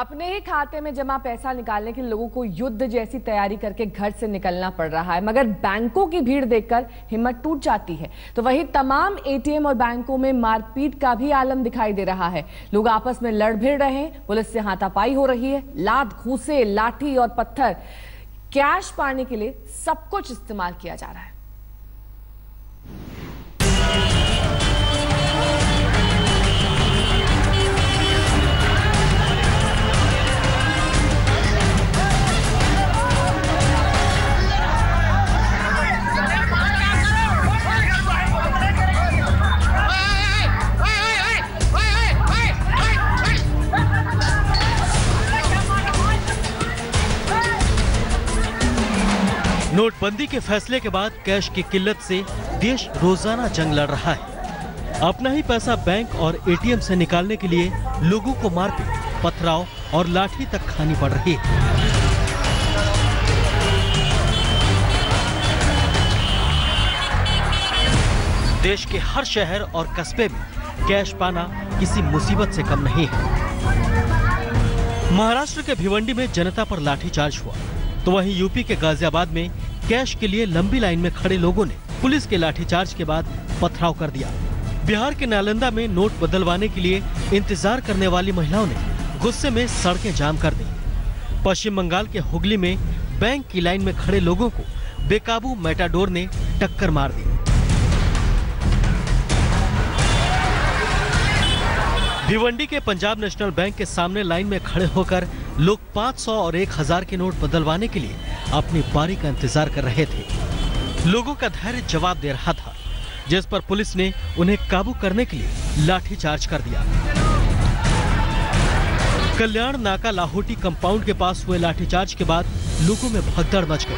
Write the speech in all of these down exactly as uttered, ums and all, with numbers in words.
अपने ही खाते में जमा पैसा निकालने के लोगों को युद्ध जैसी तैयारी करके घर से निकलना पड़ रहा है, मगर बैंकों की भीड़ देखकर हिम्मत टूट जाती है। तो वहीं तमाम एटीएम और बैंकों में मारपीट का भी आलम दिखाई दे रहा है। लोग आपस में लड़ भिड़ रहे हैं, पुलिस से हाथापाई हो रही है, लात घूसे, लाठी और पत्थर, कैश पाने के लिए सब कुछ इस्तेमाल किया जा रहा है। नोटबंदी के फैसले के बाद कैश की किल्लत से देश रोजाना जंग लड़ रहा है। अपना ही पैसा बैंक और एटीएम से निकालने के लिए लोगों को मारपीट, पथराव और लाठी तक खानी पड़ रही है। देश के हर शहर और कस्बे में कैश पाना किसी मुसीबत से कम नहीं है। महाराष्ट्र के भिवंडी में जनता पर लाठीचार्ज हुआ, तो वहीं यूपी के गाजियाबाद में कैश के लिए लंबी लाइन में खड़े लोगों ने पुलिस के लाठीचार्ज के बाद पथराव कर दिया। बिहार के नालंदा में नोट बदलवाने के लिए इंतजार करने वाली महिलाओं ने गुस्से में सड़कें जाम कर दी। पश्चिम बंगाल के हुगली में बैंक की लाइन में खड़े लोगों को बेकाबू मेटाडोर ने टक्कर मार दी। भिवंडी के पंजाब नेशनल बैंक के सामने लाइन में खड़े होकर लोग पाँच सौ और एक हज़ार के नोट बदलवाने के लिए अपनी बारी का इंतजार कर रहे थे। लोगों का धैर्य जवाब दे रहा था, जिस पर पुलिस ने उन्हें काबू करने के लिए लाठीचार्ज कर दिया। कल्याण नाका लाहौटी कंपाउंड के पास हुए लाठीचार्ज के बाद लोगों में भगदड़ मच गई।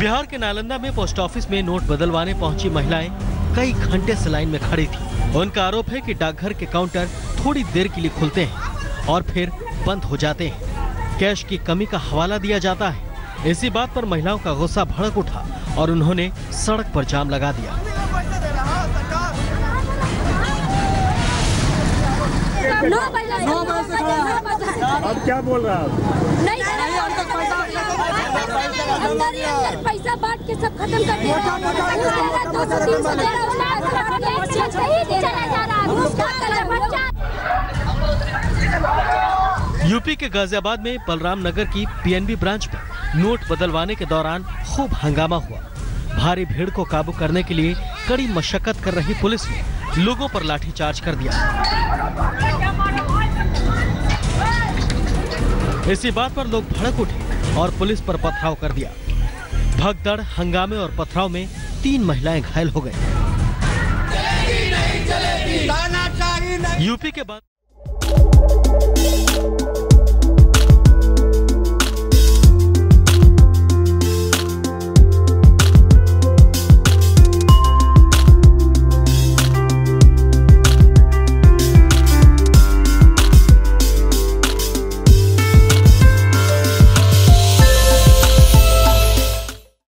बिहार के नालंदा में पोस्ट ऑफिस में नोट बदलवाने पहुंची महिलाएं कई घंटे से लाइन में खड़ी थी। उनका आरोप है कि डाकघर के काउंटर थोड़ी देर के लिए खुलते हैं और फिर बंद हो जाते हैं। कैश की कमी का हवाला दिया जाता है। इसी बात पर महिलाओं का गुस्सा भड़क उठा और उन्होंने सड़क पर जाम लगा दिया। अब क्या बोल रहा है? पैसा बांट के सब खत्म कर दिया। यूपी के गाजियाबाद में बलराम नगर की पीएनबी ब्रांच पर नोट बदलवाने के दौरान खूब हंगामा हुआ। भारी भीड़ को काबू करने के लिए कड़ी मशक्कत कर रही पुलिस ने लोगों पर लाठीचार्ज कर दिया। इसी बात पर लोग भड़क उठे और पुलिस पर पथराव कर दिया। भगदड़, हंगामे और पथराव में तीन महिलाएं घायल हो गई। यूपी के बाद